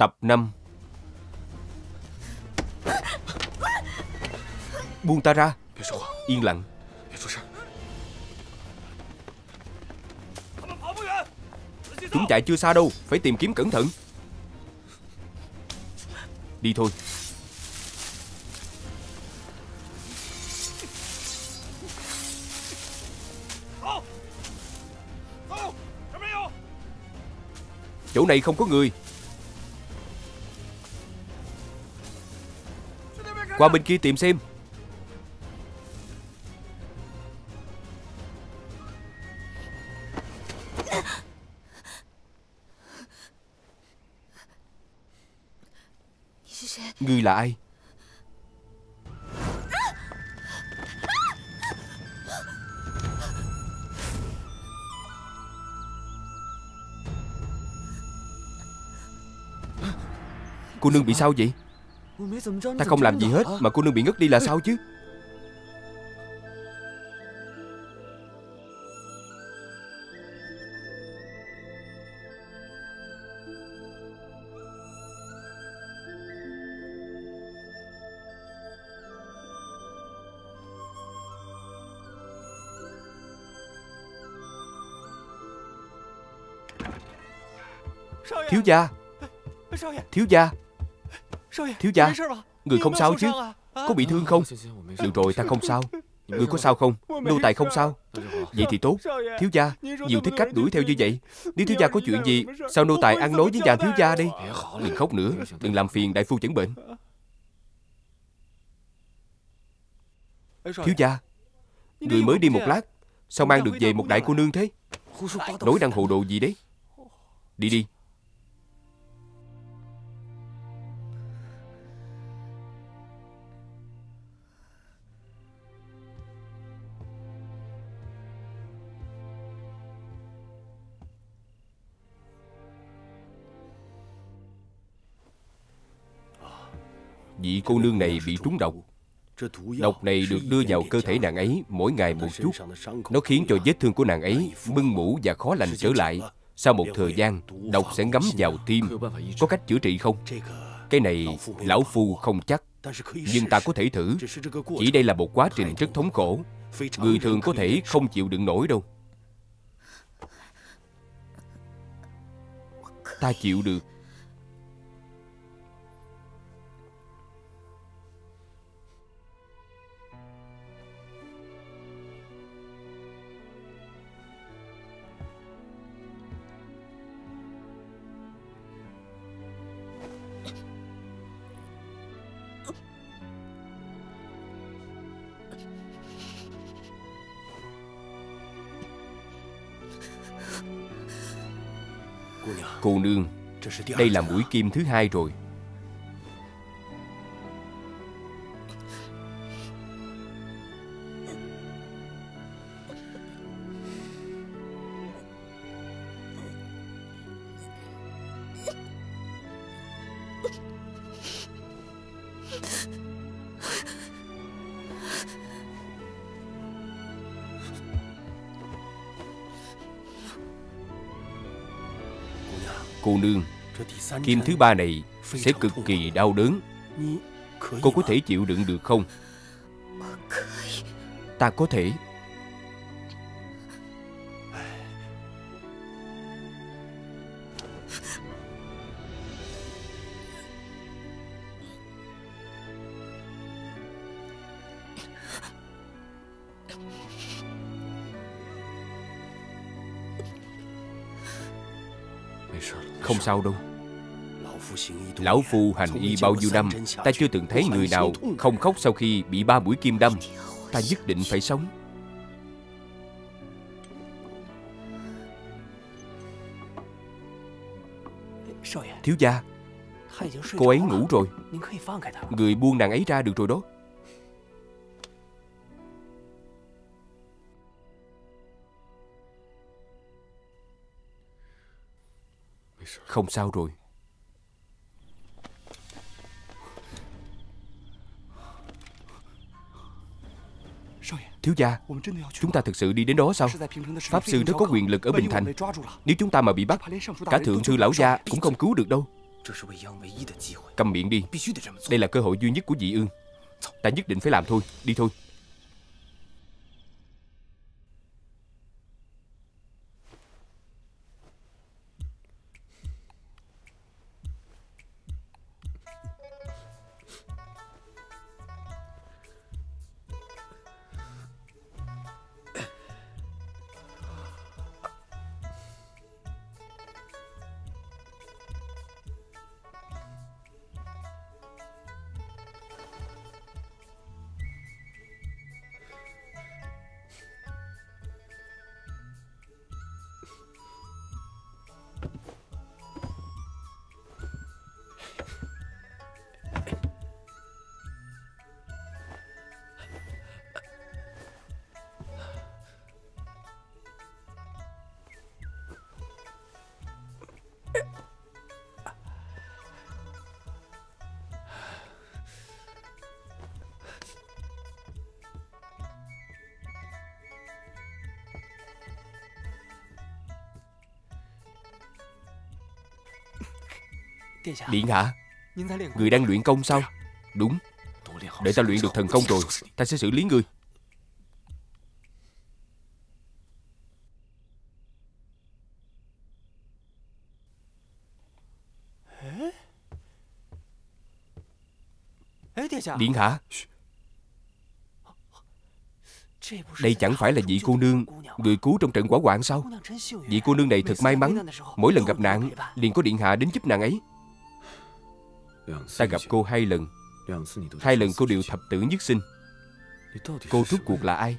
Tập 5. Buông ta ra. Yên lặng. Chúng chạy chưa xa đâu, phải tìm kiếm cẩn thận. Đi thôi. Chỗ này không có người. Qua bên kia tìm xem. Ngươi là ai? Cô nương bị sao vậy? Ta không làm gì hết mà cô nương bị ngất đi là sao chứ? Thiếu gia. Thiếu gia. Thiếu gia, người không sao chứ? Có bị thương không? Được rồi, ta không sao. Người có sao không? Nô tài không sao. Vậy thì tốt. Thiếu gia, nhiều thích cách đuổi theo như vậy. Nếu thiếu gia có chuyện gì, sao nô tài ăn nói với nhà thiếu gia đi? Đừng khóc nữa, đừng làm phiền đại phu chẩn bệnh. Thiếu gia, người mới đi một lát, sao mang được về một đại cô nương thế? Nói năng hồ đồ gì đấy. Đi đi. Vị cô nương này bị trúng độc. Độc này được đưa vào cơ thể nàng ấy mỗi ngày một chút. Nó khiến cho vết thương của nàng ấy mưng mủ và khó lành trở lại. Sau một thời gian, độc sẽ ngấm vào tim. Có cách chữa trị không? Cái này lão phu không chắc, nhưng ta có thể thử. Chỉ đây là một quá trình rất thống khổ, người thường có thể không chịu đựng nổi đâu. Ta chịu được. Cô nương, đây là mũi kim thứ hai rồi. Cô nương, kim thứ ba này sẽ cực kỳ đau đớn. Cô có thể chịu đựng được không? Ta có thể. Không sao đâu. Lão phu hành y bao nhiêu năm, ta chưa từng thấy người nào không khóc sau khi bị 3 mũi kim đâm. Ta nhất định phải sống. Thiếu gia, cô ấy ngủ rồi. Người buông nàng ấy ra được rồi đó. Không sao rồi. Thiếu gia, chúng ta thực sự đi đến đó sao? Pháp sư rất có quyền lực ở Bình Thành. Nếu chúng ta mà bị bắt, cả thượng sư lão gia cũng không cứu được đâu. Câm miệng đi. Đây là cơ hội duy nhất của Vị Ương. Ta nhất định phải làm thôi. Đi thôi. Điện hạ, người đang luyện công sao? Đúng. Để ta luyện được thần công rồi, ta sẽ xử lý ngươi. Điện hạ, đây chẳng phải là vị cô nương người cứu trong trận hỏa hoạn sao? Vị cô nương này thật may mắn, mỗi lần gặp nạn liền có điện hạ đến giúp nàng ấy. Ta gặp cô 2 lần, 2 lần cô đều thập tử nhất sinh. Cô rốt cuộc là ai?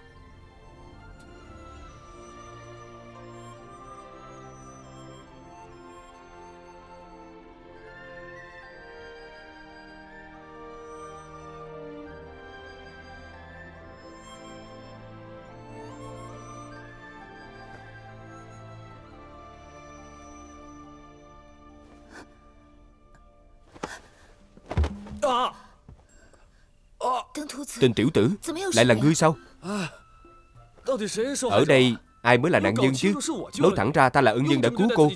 Tên tiểu tử, lại là ngươi sao? Ở đây ai mới là nạn nhân chứ? Nói thẳng ra ta là ân nhân đã cứu cô.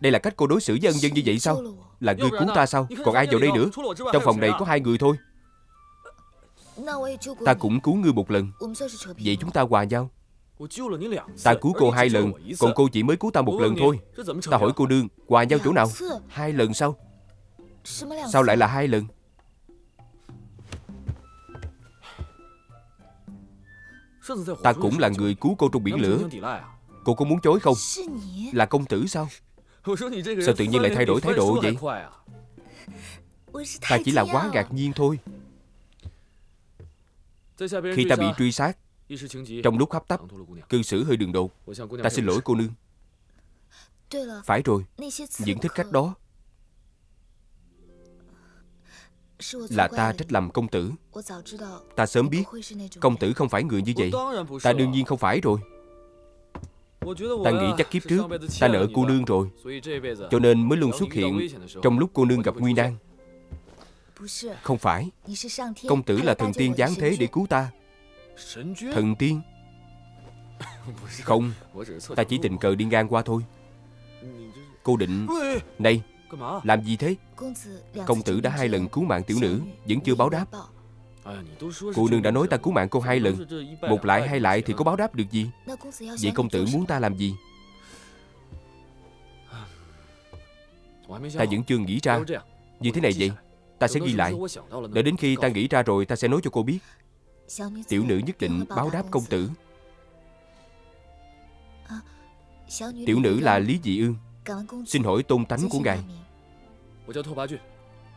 Đây là cách cô đối xử với ân nhân như vậy sao? Là ngươi cứu ta sao? Còn ai vào đây nữa? Trong phòng này có 2 người thôi. Ta cũng cứu ngươi 1 lần, vậy chúng ta hòa nhau. Ta cứu cô 2 lần, còn cô chỉ mới cứu ta 1 lần thôi. Ta hỏi cô nương, hòa nhau chỗ nào? 2 lần sao? Sao lại là 2 lần? Ta cũng là người cứu cô trong biển lửa. Cô có muốn chối không? Là công tử sao? Sao tự nhiên lại thay đổi thái độ vậy? Ta chỉ là quá ngạc nhiên thôi. Khi ta bị truy sát, trong lúc hấp tấp, cư xử hơi đường đột, ta xin lỗi cô nương. Phải rồi, những thích khách đó là ta trách lầm công tử. Ta sớm biết công tử không phải người như vậy. Ta đương nhiên không phải rồi. Ta nghĩ chắc kiếp trước ta nợ cô nương rồi, cho nên mới luôn xuất hiện trong lúc cô nương gặp nguy nan. Không phải, công tử là thần tiên giáng thế để cứu ta. Thần tiên? Không, ta chỉ tình cờ đi ngang qua thôi. Cô định... Này, làm gì thế? Công tử đã 2 lần cứu mạng tiểu nữ, vẫn chưa báo đáp. Cô nương đã nói ta cứu mạng cô 2 lần, 1 lại 2 lại thì có báo đáp được gì? Vậy công tử muốn ta làm gì? Ta vẫn chưa nghĩ ra. Như thế này vậy, ta sẽ ghi lại. Để đến khi ta nghĩ ra rồi ta sẽ nói cho cô biết. Tiểu nữ nhất định báo đáp công tử. Tiểu nữ là Lý Vị Ương, xin hỏi tôn tánh của ngài.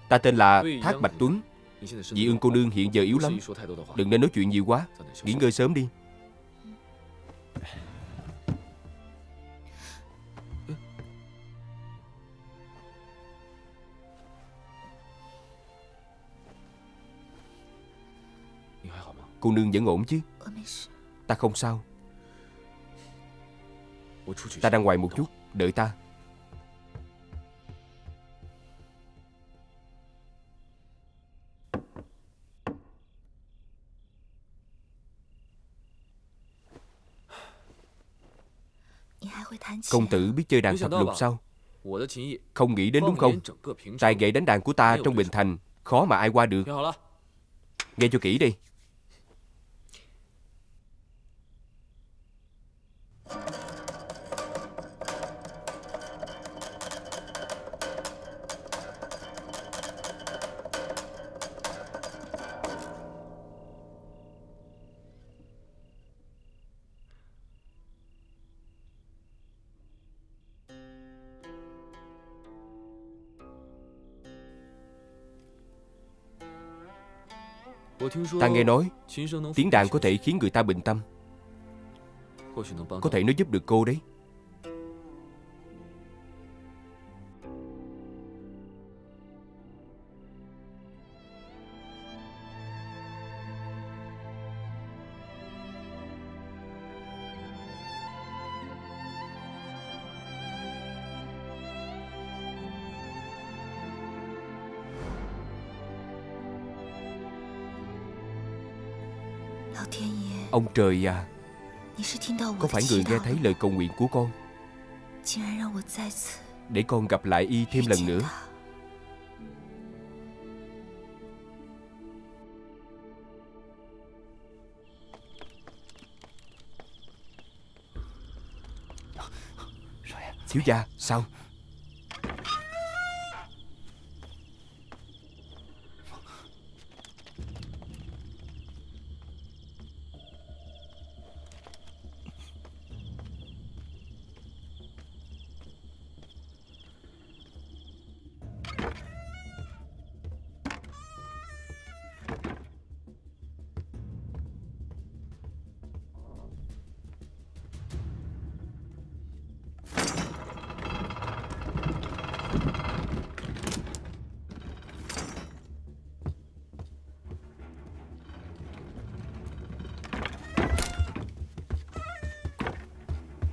Ta tên là Thác Bạt Tuấn. Vị Ương cô nương hiện giờ yếu lắm, đừng nên nói chuyện nhiều quá, nghỉ ngơi sớm đi. Cô nương vẫn ổn chứ? Ta không sao. Ta ra ngoài một chút, đợi ta. Công tử biết chơi đàn thập lục sao? Không nghĩ đến đúng không? Tài nghệ đánh đàn của ta trong Bình Thành khó mà ai qua được. Nghe cho kỹ đi. Ta nghe nói tiếng đàn có thể khiến người ta bình tâm. Có thể nó giúp được cô đấy. Ông trời à, có phải người nghe thấy lời cầu nguyện của con, để con gặp lại y thêm lần nữa? Thiếu gia, sao?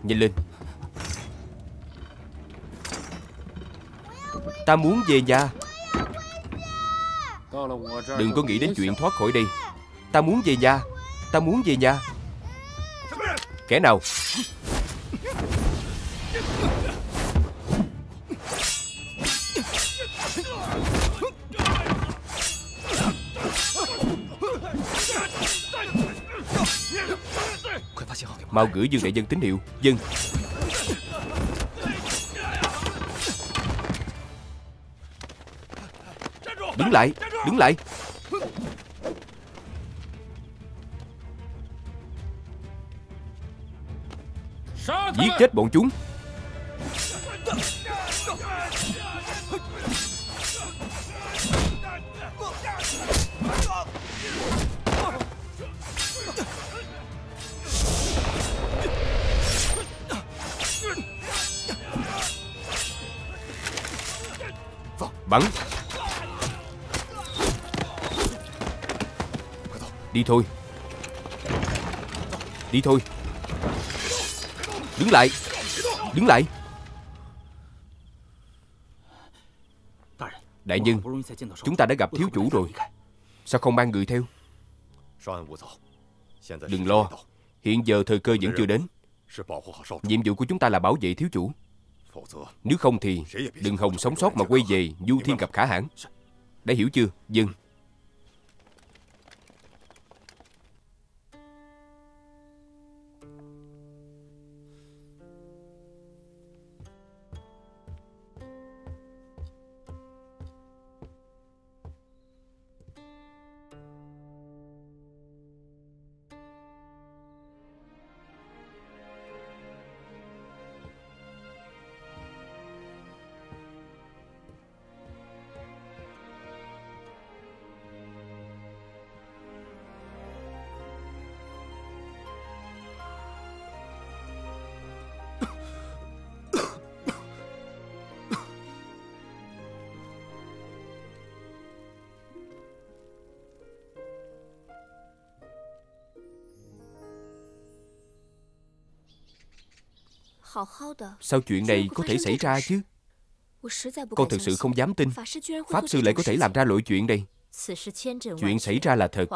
Nhìn lên. Ta muốn về nhà. Đừng có nghĩ đến chuyện thoát khỏi đây. Ta muốn về nhà. Ta muốn về nhà. Kẻ nào? Mau gửi Dương đại dân tín hiệu. Dương, đứng lại, đứng lại. Giết chết bọn chúng. Bắn. Đi thôi. Đi thôi. Đứng lại. Đứng lại. Đại nhân, chúng ta đã gặp thiếu chủ rồi. Sao không mang người theo? Đừng lo. Hiện giờ thời cơ vẫn chưa đến. Nhiệm vụ của chúng ta là bảo vệ thiếu chủ. Nếu không thì đừng hòng sống sót mà quay về Du Thiên gặp Khả Hãn. Đã hiểu chưa? Dừng. Sao chuyện này có thể xảy ra chứ? Con thực sự không dám tin Pháp sư lại có thể làm ra loại chuyện này. Chuyện xảy ra là thật.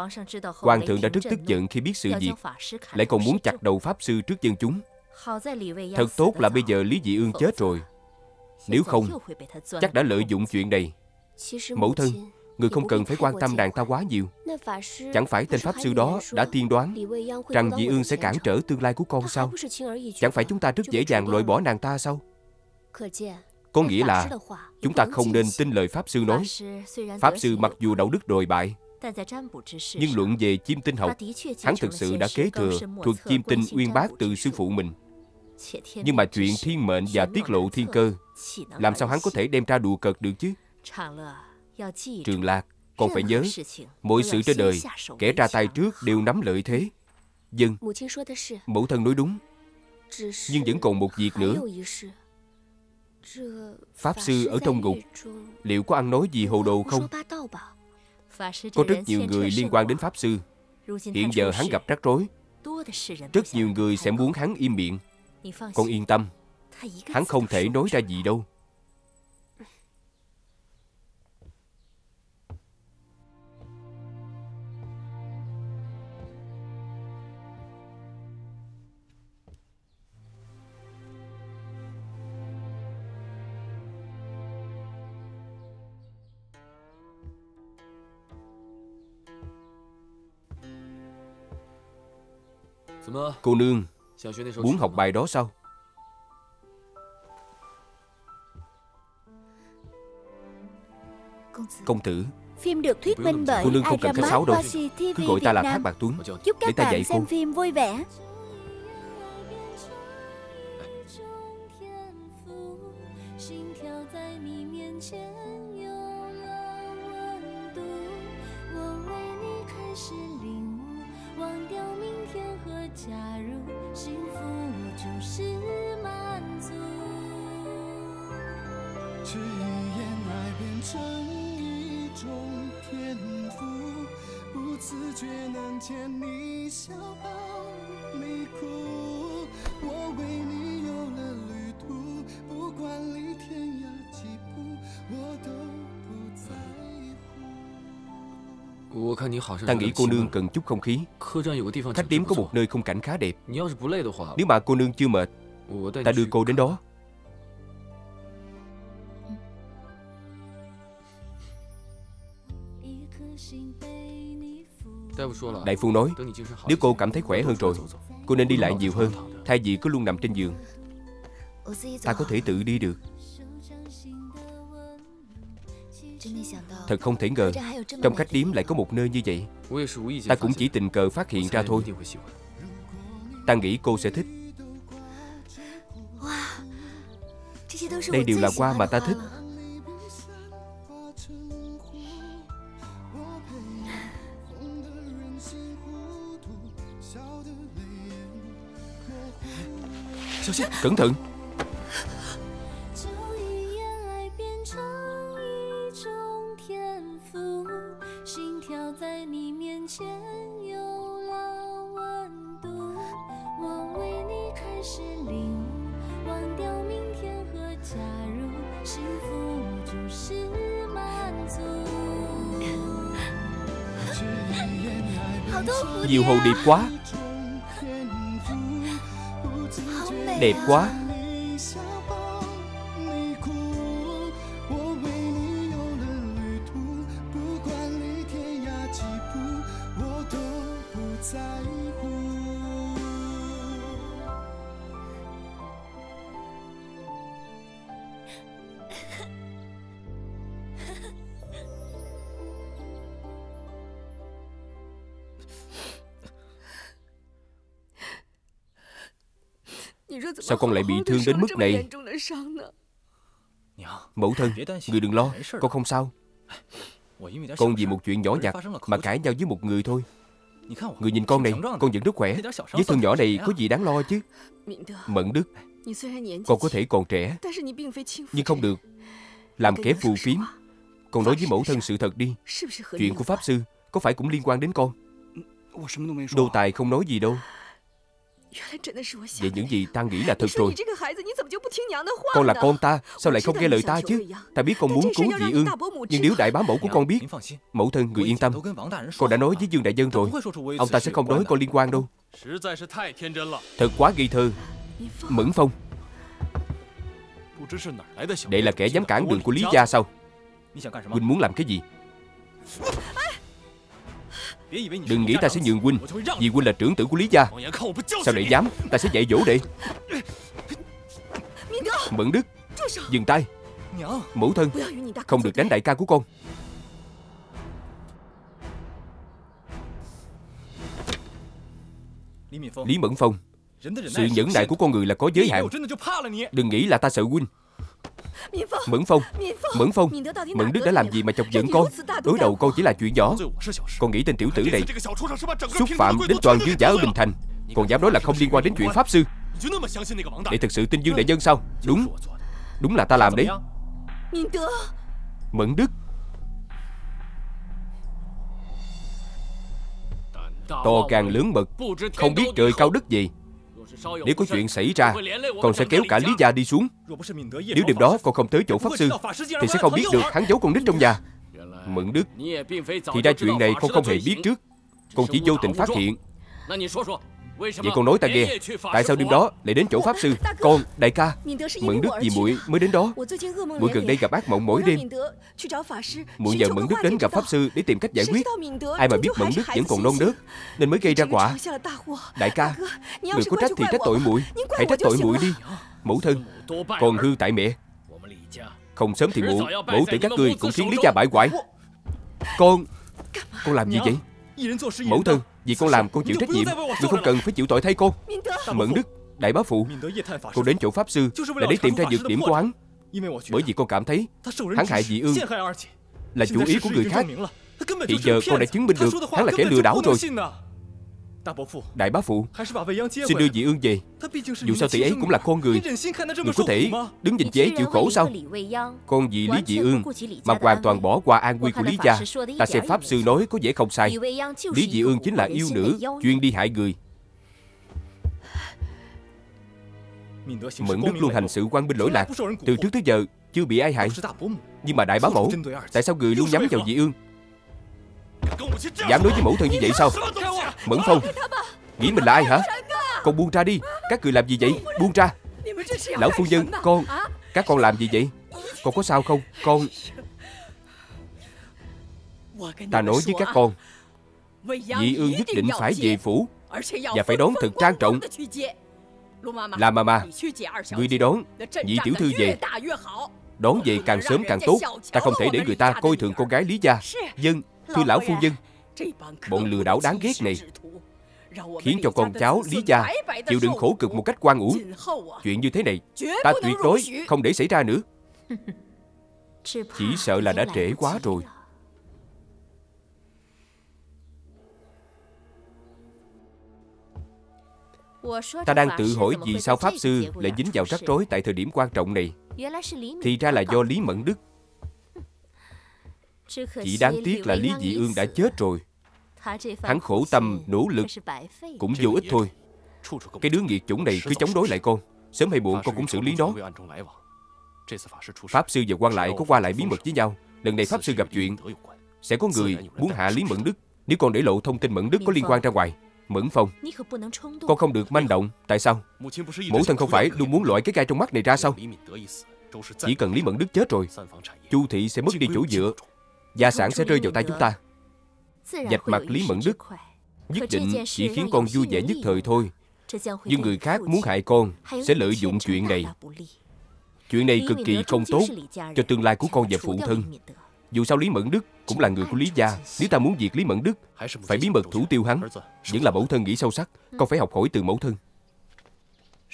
Hoàng thượng đã rất tức giận khi biết sự việc, lại còn muốn chặt đầu Pháp sư trước dân chúng. Thật tốt là bây giờ Lý Vị Ương chết rồi. Nếu không, chắc đã lợi dụng chuyện này. Mẫu thân, người không cần phải quan tâm nàng ta quá nhiều. Chẳng phải tên pháp sư đó đã tiên đoán rằng Vị Ương sẽ cản trở tương lai của con sao? Chẳng phải chúng ta rất dễ dàng loại bỏ nàng ta sao? Có nghĩa là chúng ta không nên tin lời pháp sư nói. Pháp sư mặc dù đạo đức đồi bại, nhưng luận về chiêm tinh học, hắn thực sự đã kế thừa thuật chiêm tinh uyên bác từ sư phụ mình. Nhưng mà chuyện thiên mệnh và tiết lộ thiên cơ, làm sao hắn có thể đem ra đùa cợt được chứ? Trường Lạc, con phải nhớ, mọi sự trên đời, kẻ ra tay trước đều nắm lợi thế. Dân, mẫu thân nói đúng. Nhưng vẫn còn một việc nữa. Pháp sư ở trong ngục, liệu có ăn nói gì hồ đồ không? Có rất nhiều người liên quan đến pháp sư. Hiện giờ hắn gặp rắc rối, rất nhiều người sẽ muốn hắn im miệng. Con yên tâm, hắn không thể nói ra gì đâu. Cô nương, muốn học bài đó sao? Công tử, phim được thuyết minh bởi cô nương không cần khách sáo đâu. Cứ gọi ta là Thác Bạt Tuấn. Chúc các bạn xem phim vui vẻ. Ta nghĩ cô nương cần chút không khí. Khách điếm có một nơi khung cảnh khá đẹp. Nếu mà cô nương chưa mệt, ta đưa cô đến đó. Đại phu nói, nếu cô cảm thấy khỏe hơn rồi, cô nên đi lại nhiều hơn, thay vì cứ luôn nằm trên giường. Ta có thể tự đi được. Thật không thể ngờ, trong khách điếm lại có một nơi như vậy. Ta cũng chỉ tình cờ phát hiện ra thôi. Ta nghĩ cô sẽ thích. Đây đều là hoa mà ta thích. Cẩn thận. Nhiều hồ điệp quá. Đẹp quá. Sao con lại bị thương đến mức này? Mẫu thân, người đừng lo, con không sao. Con vì một chuyện nhỏ nhặt mà cãi nhau với một người thôi. Người nhìn con này, con vẫn rất khỏe. Vết thương nhỏ này có gì đáng lo chứ? Mẫn Đức, con có thể còn trẻ, nhưng không được làm kẻ phù phiếm. Con nói với mẫu thân sự thật đi. Chuyện của pháp sư có phải cũng liên quan đến con? Đô Tài không nói gì đâu. Vậy những gì ta nghĩ là thật rồi. Con là con ta, sao lại không nghe lời ta chứ? Ta biết con muốn cứu Vị Ương, nhưng nếu đại bá mẫu của con biết... Mẫu thân, người yên tâm, con đã nói với Dương đại nhân rồi, ông ta sẽ không nói con liên quan đâu. Thật quá nghi thơ. Mẫn Phong, Đây là kẻ dám cản đường của Lý gia sao? Huynh muốn làm cái gì? Đừng nghĩ ta sẽ nhường huynh, vì huynh là trưởng tử của Lý gia. Sao đệ dám? Ta sẽ dạy dỗ đệ. Mẫn Đức, dừng tay. Mẫu thân, không được đánh đại ca của con. Lý Mẫn Phong, sự nhẫn nại của con người là có giới hạn. Đừng nghĩ là ta sợ huynh. Mẫn Phong, Mẫn Phong, Mẫn Đức đã làm gì mà chọc giận con? Đối đầu con chỉ là chuyện nhỏ. Con nghĩ tên tiểu tử này xúc phạm đến toàn dư giả ở Bình Thành, còn dám nói là không liên quan đến chuyện pháp sư. Để thực sự tin Dương đại nhân sao? Đúng, đúng là ta làm đấy. Mẫn Đức, to càng lớn mật, không biết trời cao đất gì. Nếu có chuyện xảy ra, con sẽ kéo cả Lý gia đi xuống. Nếu đêm đó con không tới chỗ pháp sư, thì sẽ không biết được hắn giấu con nít trong nhà. Mẫn Đức, thì ra chuyện này con không hề biết trước, con chỉ vô tình phát hiện. Vậy con nói ta nghe, tại sao đêm đó lại đến chỗ pháp sư? Con, đại ca, Mẫn Đức vì muội mới đến đó. Muội gần đây gặp ác mộng mỗi đêm. Muội nhờ Mẫn Đức đến gặp pháp sư để tìm cách giải quyết. Ai mà biết Mẫn Đức vẫn còn non nớt nên mới gây ra họa. Đại ca, người có trách thì trách tội muội, hãy trách tội muội đi. Mẫu thân, còn hư tại mẹ. Không sớm thì muộn, mẫu tử các ngươi cũng khiến Lý gia bại hoại. Con làm gì vậy? Mẫu thân, vì con làm con chịu trách nhiệm, người không cần phải chịu tội thay con. Mẫn Đức, đại bá phụ, con đến chỗ pháp sư là để tìm ra nhược điểm của hắn. Bởi vì con cảm thấy hắn hại dị ương là chủ ý của người khác. Hiện giờ con đã chứng minh được hắn là kẻ lừa đảo rồi. Đại bá phụ, xin đưa dị ương về. Dù sao tỷ ấy cũng là con người, người có thể đứng nhìn chế chịu khổ sao? Con vì Lý Vị Ương mà hoàn toàn bỏ qua an nguy của Lý gia, ta xem pháp sư nói có vẻ không sai. Lý Vị Ương chính là yêu nữ, chuyên đi hại người. Mẫn Đức luôn hành sự quan binh lỗi lạc, từ trước tới giờ chưa bị ai hại. Nhưng mà đại bá mẫu, tại sao người luôn nhắm vào dị ương? Dám đối với mẫu thân như vậy sao? Mẫn Phong, nghĩ mình là ai hả? Con buông ra đi. Các người làm gì vậy? Buông ra. Lão phu nhân, con, các con làm gì vậy? Con có sao không? Con, ta nói với các con, Vị Ương nhất định phải về phủ, và phải đón thật trang trọng. Là mà, ngươi đi đón vị tiểu thư về. Đón về càng sớm càng tốt. Ta không thể để người ta coi thường con gái Lý gia. Dân, thưa lão phu nhân, bọn lừa đảo đáng ghét này khiến cho con cháu Lý gia chịu đựng khổ cực một cách oan uổng. Chuyện như thế này ta tuyệt đối không để xảy ra nữa. Chỉ sợ là đã trễ quá rồi. Ta đang tự hỏi vì sao pháp sư lại dính vào rắc rối tại thời điểm quan trọng này. Thì ra là do Lý Mẫn Đức. Chỉ đáng tiếc là Lý Vị Ương đã chết rồi. Hắn khổ tâm, nỗ lực cũng vô ích thôi. Cái đứa nghiệt chủng này cứ chống đối lại con, sớm hay muộn con cũng xử lý nó. Pháp sư và quan lại có qua lại bí mật với nhau. Lần này pháp sư gặp chuyện, sẽ có người muốn hạ Lý Mẫn Đức. Nếu con để lộ thông tin Mẫn Đức có liên quan ra ngoài, Mẫn Phong, con không được manh động. Tại sao? Mẫu thân không phải luôn muốn loại cái gai trong mắt này ra sao? Chỉ cần Lý Mẫn Đức chết rồi, Chu thị sẽ mất đi chỗ dựa, gia sản sẽ rơi vào tay chúng ta. Vạch mặt Lý Mẫn Đức nhất định chỉ khiến con vui vẻ nhất thời thôi, nhưng người khác muốn hại con sẽ lợi dụng chuyện này. Chuyện này cực kỳ không tốt cho tương lai của con và phụ thân. Dù sao Lý Mẫn Đức cũng là người của Lý gia. Nếu ta muốn diệt Lý Mẫn Đức, phải bí mật thủ tiêu hắn. Vẫn là mẫu thân nghĩ sâu sắc, con phải học hỏi từ mẫu thân.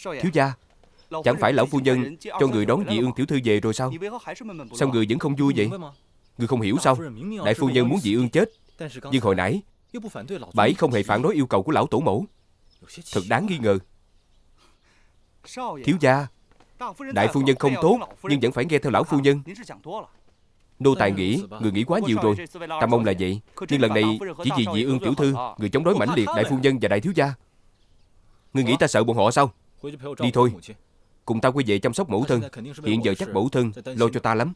Thiếu gia, chẳng phải lão phu nhân cho người đón Vị Ương tiểu thư về rồi sao? Sao người vẫn không vui vậy? Người không hiểu sao? Đại phu nhân muốn Vị Ương chết, nhưng hồi nãy bà ấy không hề phản đối yêu cầu của lão tổ mẫu. Thật đáng nghi ngờ. Thiếu gia, đại phu nhân không tốt, nhưng vẫn phải nghe theo lão phu nhân. Nô tài nghĩ người nghĩ quá nhiều rồi. Ta mong là vậy, nhưng lần này chỉ vì Vị Ương tiểu thư, người chống đối mãnh liệt đại phu nhân và đại thiếu gia. Người nghĩ ta sợ bọn họ sao? Đi thôi, cùng ta quay về chăm sóc mẫu thân. Hiện giờ chắc mẫu thân lo cho ta lắm.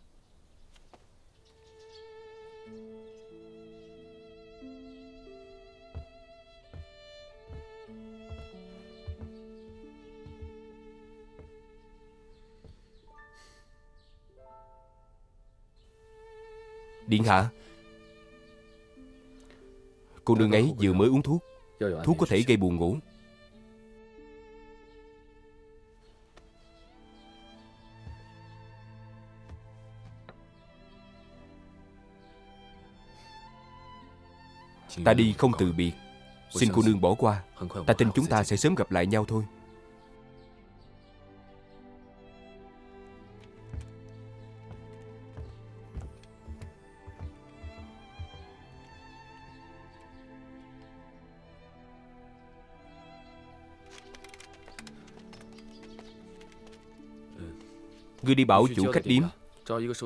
Điện hạ, cô nương ấy vừa mới uống thuốc. Thuốc có thể gây buồn ngủ. Ta đi không từ biệt, xin cô nương bỏ qua. Ta tin chúng ta sẽ sớm gặp lại nhau thôi. Ngươi đi bảo chủ khách điếm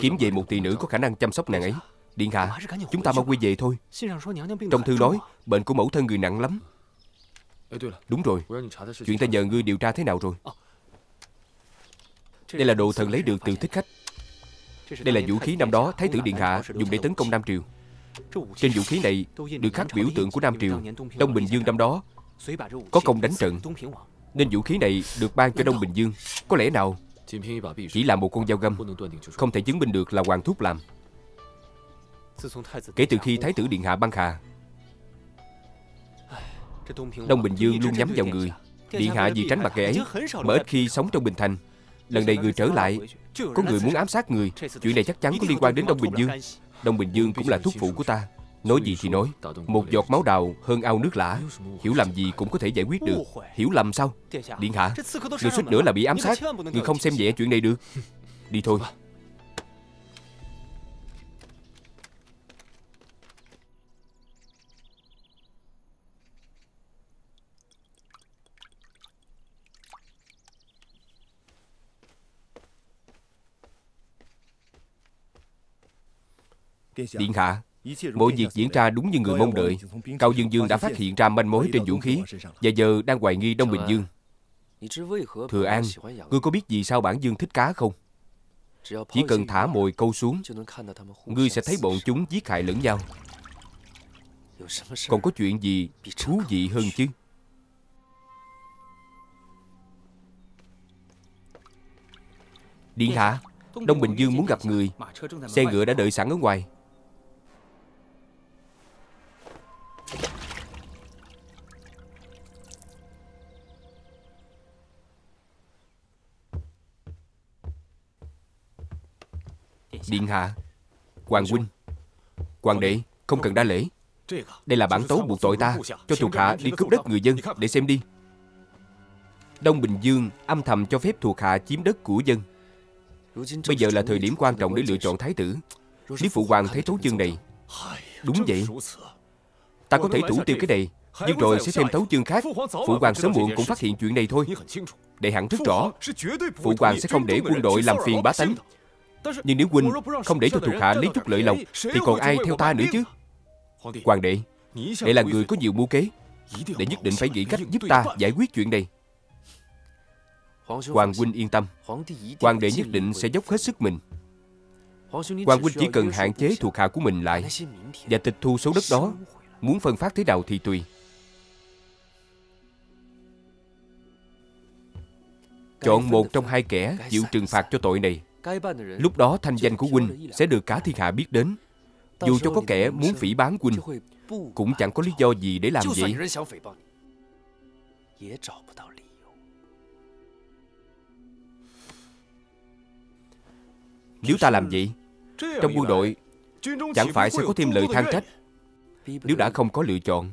kiếm về một tỷ nữ có khả năng chăm sóc nàng ấy. Điện hạ, chúng ta mau quay về thôi. Trong thư nói bệnh của mẫu thân người nặng lắm. Đúng rồi, chuyện ta nhờ ngươi điều tra thế nào rồi? Đây là đồ thần lấy được từ thích khách. Đây là vũ khí năm đó Thái tử Điện hạ dùng để tấn công Nam Triều. Trên vũ khí này được khắc biểu tượng của Nam Triều. Đông Bình Dương năm đó có công đánh trận, nên vũ khí này được ban cho Đông Bình Dương. Có lẽ nào chỉ là một con dao găm, không thể chứng minh được là Hoàng Thúc làm. Kể từ khi Thái tử Điện hạ băng hà, Đông Bình Dương luôn nhắm vào người. Điện hạ vì tránh mặt kẻ ấy mà ít khi sống trong Bình Thành. Lần này người trở lại, có người muốn ám sát người. Chuyện này chắc chắn có liên quan đến Đông Bình Dương. Đông Bình Dương cũng là thuốc phụ của ta. Nói gì thì nói, một giọt máu đào hơn ao nước lã. Hiểu lầm gì cũng có thể giải quyết được. Hiểu lầm sao? Điện hạ, người suýt nữa là bị ám sát. Người không xem nhẹ chuyện này được. Đi thôi. Điện hạ, mọi việc diễn ra đúng như người mong đợi. Cao Dương Dương đã phát hiện ra manh mối trên vũ khí và giờ đang hoài nghi Đông Bình Dương. Thừa An, ngươi có biết vì sao bản Dương thích cá không? Chỉ cần thả mồi câu xuống, ngươi sẽ thấy bọn chúng giết hại lẫn nhau. Còn có chuyện gì thú vị hơn chứ? Điện hạ, Đông Bình Dương muốn gặp người. Xe ngựa đã đợi sẵn ở ngoài. Điện hạ, Hoàng huynh, Hoàng đệ, không cần đa lễ. Đây là bản tấu buộc tội ta cho thuộc hạ đi cướp đất người dân. Để xem đi. Đông Bình Dương âm thầm cho phép thuộc hạ chiếm đất của dân. Bây giờ là thời điểm quan trọng để lựa chọn thái tử. Nếu phụ hoàng thấy tấu chương này... Đúng vậy, ta có thể thủ tiêu cái này, nhưng rồi sẽ thêm tấu chương khác. Phụ hoàng sớm muộn cũng phát hiện chuyện này thôi. Để hẳn rất rõ, phụ hoàng sẽ không để quân đội làm phiền bá tánh. Nhưng nếu huynh không để cho thuộc hạ lấy chút lợi lộc thì còn ai theo ta nữa chứ? Hoàng đệ, đệ là người có nhiều mưu kế, đệ nhất định phải nghĩ cách giúp ta giải quyết chuyện này. Hoàng huynh yên tâm, hoàng đệ nhất định sẽ dốc hết sức mình. Hoàng huynh chỉ cần hạn chế thuộc hạ của mình lại và tịch thu số đất đó. Muốn phân phát thế nào thì tùy. Chọn một trong hai kẻ chịu trừng phạt cho tội này. Lúc đó thanh danh của huynh sẽ được cả thiên hạ biết đến. Dù cho có kẻ muốn phỉ báng huynh cũng chẳng có lý do gì để làm vậy. Nếu ta làm vậy, trong quân đội chẳng phải sẽ có thêm lời than trách. Nếu đã không có lựa chọn,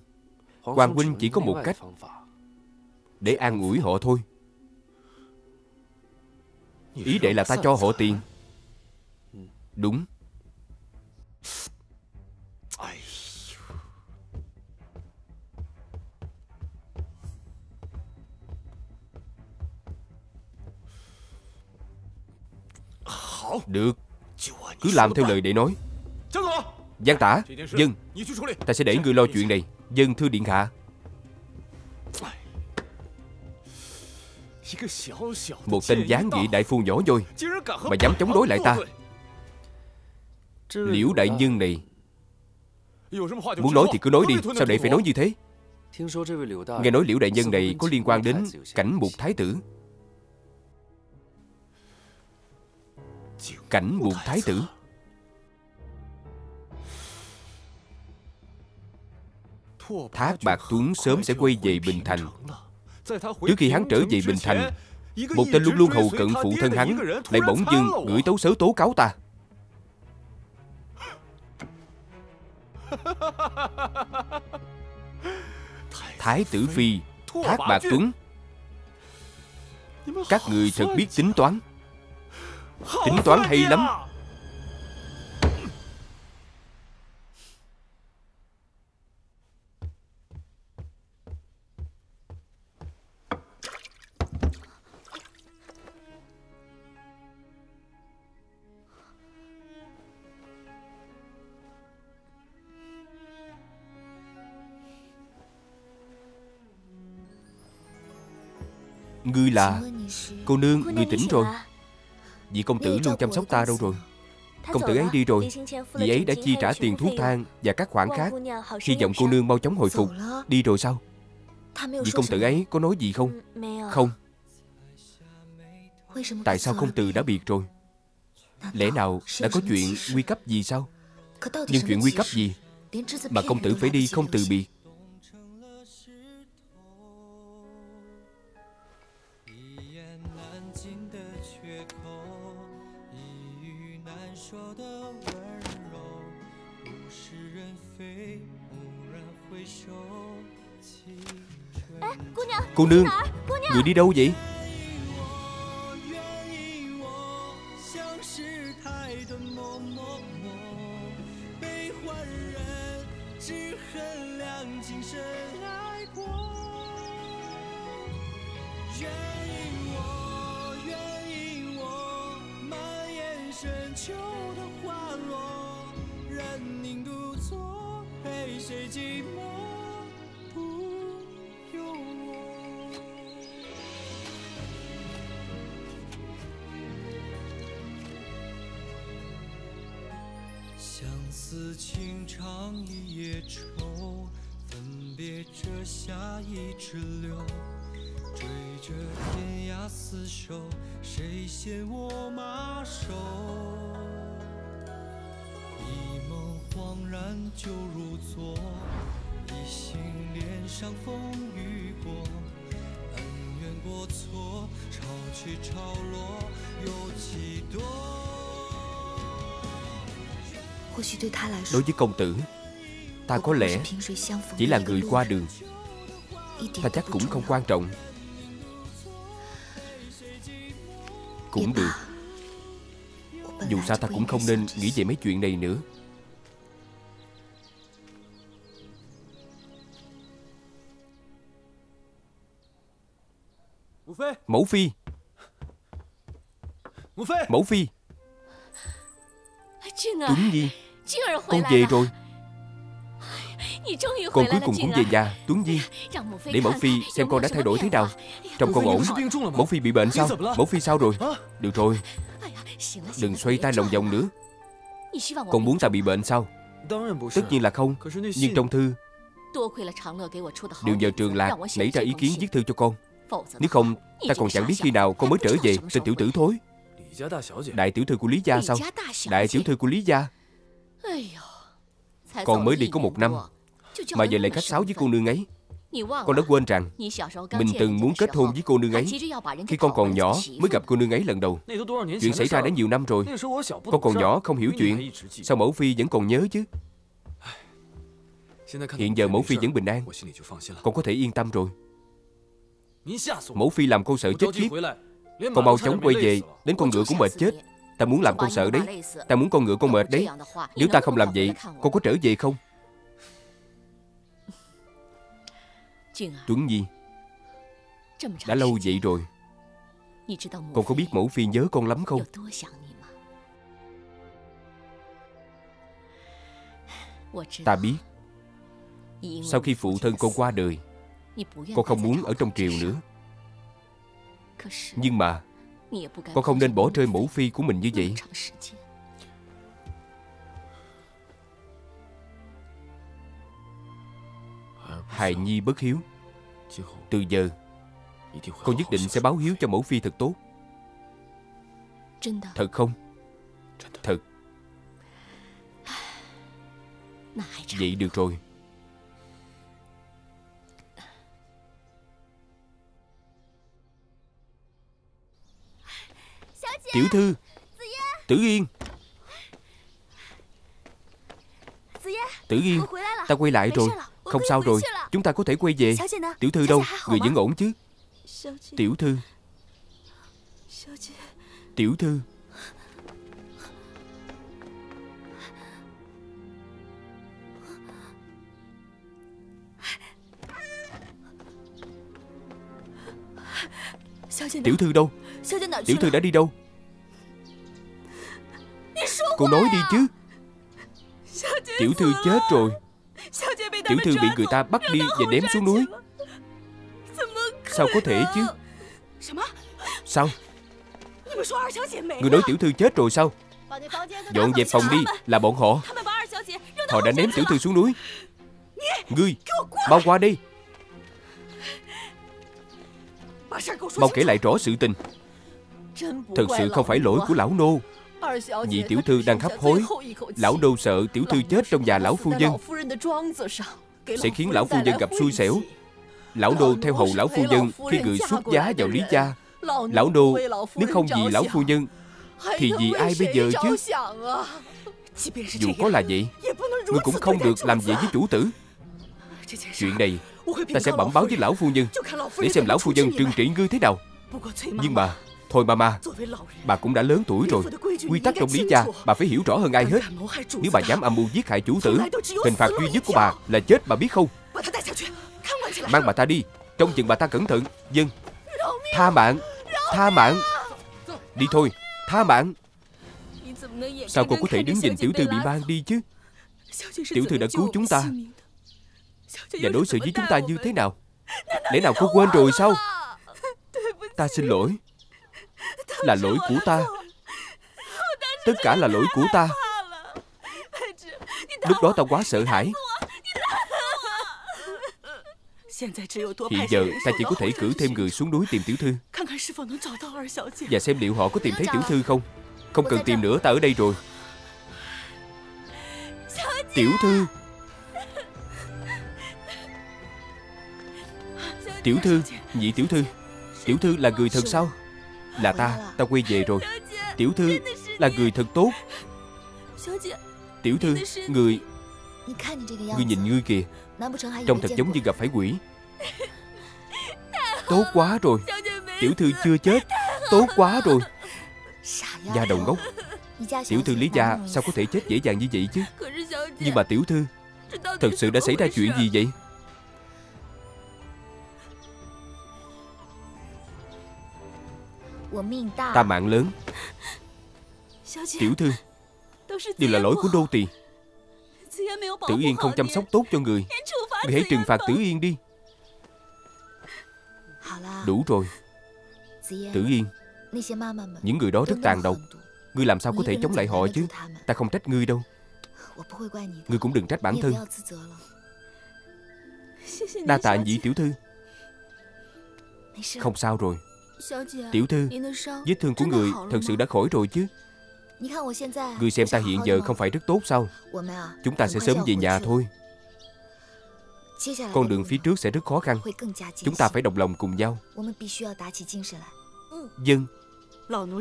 Hoàng huynh chỉ có một cách để an ủi họ thôi. Ý đệ là ta cho họ tiền. Đúng. Được, cứ làm theo lời đệ nói. Giang Tả, Dân, ta sẽ để ngươi lo chuyện này. Dân thưa điện hạ. Một tên gián dị đại phu nhỏ nhoi mà dám chống đối lại ta. Liễu đại nhân này, muốn nói thì cứ nói đi, sao đệ phải nói như thế? Nghe nói Liễu đại nhân này có liên quan đến cảnh một thái tử. Cảnh buộc thái tử? Thác Bạt Tuấn sớm sẽ quay về Bình Thành. Trước khi hắn trở về Bình Thành, một tên luôn luôn hầu cận phụ thân hắn lại bỗng dưng gửi tấu sớ tố cáo ta. Thái tử phi Thác Bạt Tuấn, các người thật biết tính toán. Tính toán hay lắm. Ngươi là... Cô nương, người tỉnh rồi. Vị công tử luôn chăm sóc ta đâu rồi? Công tử ấy đi rồi. Vị ấy đã chi trả tiền thuốc thang và các khoản khác. Hy vọng cô nương mau chóng hồi phục. Đi rồi sao? Vị công tử ấy có nói gì không? Không. Tại sao công tử đã biệt rồi? Lẽ nào đã có chuyện nguy cấp gì sao? Nhưng chuyện nguy cấp gì mà công tử phải đi không từ biệt? Cô nương, người đi đâu vậy? Đối với công tử, ta có lẽ chỉ là người qua đường. Ta chắc cũng không quan trọng. Cũng được. Dù sao ta cũng không nên nghĩ về mấy chuyện này nữa. Mẫu phi, mẫu phi, Tuấn Nhi, con về rồi. Con cuối cùng cũng về nhà. Tuấn Nhi, để mẫu phi xem con đã thay đổi thế nào. Trông con ổn? Mẫu phi bị bệnh sao? Mẫu phi sao rồi? Được rồi, đừng xoay tay lòng vòng nữa. Con muốn ta bị bệnh sao? Tất nhiên là không. Nhưng trong thư, điều nhờ Trường Lạc nảy ra ý kiến viết thư cho con. Nếu không, ta còn chẳng biết khi nào con mới trở về. Tên tiểu tử thối. Đại tiểu thư của Lý gia sao? Đại tiểu thư của Lý gia. Con mới đi có 1 năm mà giờ lại khách sáo với cô nương ấy. Con đã quên rằng mình từng muốn kết hôn với cô nương ấy. Khi con còn nhỏ mới gặp cô nương ấy lần đầu. Chuyện xảy ra đã nhiều năm rồi. Con còn nhỏ không hiểu chuyện. Sao mẫu phi vẫn còn nhớ chứ? Hiện giờ mẫu phi vẫn bình an, con có thể yên tâm rồi. Mẫu phi làm con sợ chết khiếp. Con mau chóng quay về, đến con ngựa cũng mệt chết. Ta muốn làm con sợ đấy. Ta muốn con ngựa con mệt đấy. Nếu ta không làm vậy, con có trở về không? Tuấn Nhi, đã lâu vậy rồi, con có biết mẫu phi nhớ con lắm không? Ta biết. Sau khi phụ thân con qua đời, con không muốn ở trong triều nữa. Nhưng mà con không nên bỏ rơi mẫu phi của mình như vậy. Hài nhi bất hiếu. Từ giờ con nhất định sẽ báo hiếu cho mẫu phi thật tốt. Thật không? Thật. Vậy được rồi. Tiểu thư Tử Yên. Tử Yên, ta quay lại rồi. Không sao rồi, chúng ta có thể quay về. Tiểu thư đâu, người vẫn ổn chứ? Tiểu thư, tiểu thư. Tiểu thư đâu? Tiểu thư đã đi đâu? Cô nói đi chứ. Tiểu thư chết rồi. Tiểu thư bị người ta bắt đi và ném xuống núi. Sao có thể chứ? Sao? Người nói tiểu thư chết rồi sao? Dọn dẹp phòng đi, là bọn họ. Họ đã ném tiểu thư xuống núi. Ngươi, mau qua đi. Mau kể lại rõ sự tình. Thật sự không phải lỗi của lão nô. Vì tiểu thư đang hấp hối. Lão nô sợ tiểu thư chết trong nhà lão phu nhân, sẽ khiến lão phu nhân gặp xui xẻo. Lão nô theo hầu lão phu nhân khi người xuất giá vào Lý gia. Lão nô nếu không vì lão phu nhân thì vì ai bây giờ chứ? Dù có là vậy, ngươi cũng không được làm vậy với chủ tử. Chuyện này ta sẽ bẩm báo với lão phu nhân, để xem lão phu nhân trừng trị ngươi thế nào. Nhưng mà thôi bà cũng đã lớn tuổi rồi. Quy tắc trong Lý gia bà phải hiểu rõ hơn ai hết. Nếu bà dám âm mưu giết hại chủ tử, hình phạt duy nhất của bà là chết, bà biết không? Mang bà ta đi, trông chừng bà ta cẩn thận. Dân, tha mạng, tha mạng. Đi thôi, tha mạng. Sao cô có thể đứng nhìn tiểu thư bị mang đi chứ? Tiểu thư đã cứu chúng ta, và đối xử với chúng ta như thế nào? Lẽ nào cô quên rồi sao? Ta xin lỗi. Là lỗi của ta. Tất cả là lỗi của ta. Lúc đó ta quá sợ hãi. Hiện giờ ta chỉ có thể cử thêm người xuống núi tìm tiểu thư, và xem liệu họ có tìm thấy tiểu thư không. Không cần tìm nữa, ta ở đây rồi. Tiểu thư, tiểu thư, nhị tiểu thư. Tiểu thư là người thật sao? Là ta quay về rồi. Tiểu thư là người thật tốt. Tiểu thư, người nhìn ngươi kìa, trông thật giống như gặp phải quỷ. Tốt quá rồi, tiểu thư chưa chết. Tốt quá rồi. Nhà đầu ngốc, tiểu thư Lý gia sao có thể chết dễ dàng như vậy chứ? Nhưng mà tiểu thư, thật sự đã xảy ra chuyện gì vậy? Ta mạng lớn. Tiểu thư, đều là lỗi của đô tỳ. Tử Yên không chăm sóc tốt cho người. Người hãy trừng phạt Tử Yên đi. Đủ rồi. Tử Yên, những người đó rất tàn độc. Ngươi làm sao có thể chống lại họ chứ? Ta không trách ngươi đâu. Ngươi cũng đừng trách bản thân. Đa tạ nhị tiểu thư. Không sao rồi. Tiểu thư, vết thương của người thật sự đã khỏi rồi chứ? Người xem ta hiện giờ không phải rất tốt sao? Chúng ta sẽ sớm về nhà thôi. Con đường phía trước sẽ rất khó khăn. Chúng ta phải đồng lòng cùng nhau. Dân,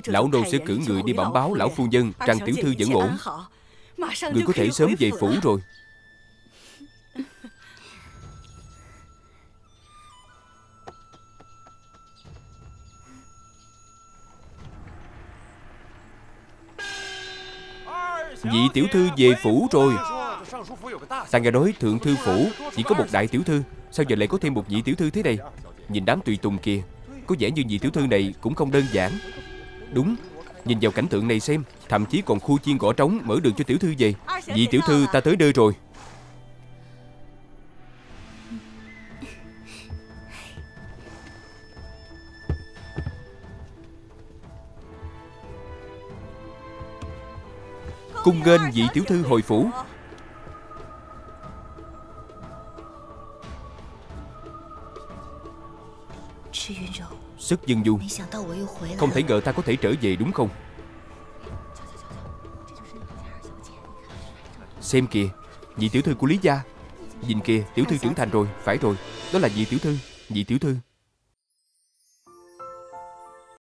lão nô sẽ cử người đi bẩm báo lão phu nhân rằng tiểu thư vẫn ổn. Người có thể sớm về phủ rồi. Vị tiểu thư về phủ rồi. Ta nghe nói thượng thư phủ chỉ có một đại tiểu thư, sao giờ lại có thêm một nhị tiểu thư thế này? Nhìn đám tùy tùng kìa, có vẻ như nhị tiểu thư này cũng không đơn giản. Đúng, nhìn vào cảnh tượng này xem, thậm chí còn khu chiên gõ trống mở đường cho tiểu thư về. Nhị tiểu thư, ta tới nơi rồi. Cung nghênh vị tiểu thư hồi phủ. Sức dân du, không thể ngờ ta có thể trở về đúng không? Xem kìa, vị tiểu thư của Lý gia. Nhìn kìa, tiểu thư trưởng thành rồi, phải rồi. Đó là vị tiểu thư, vị tiểu thư.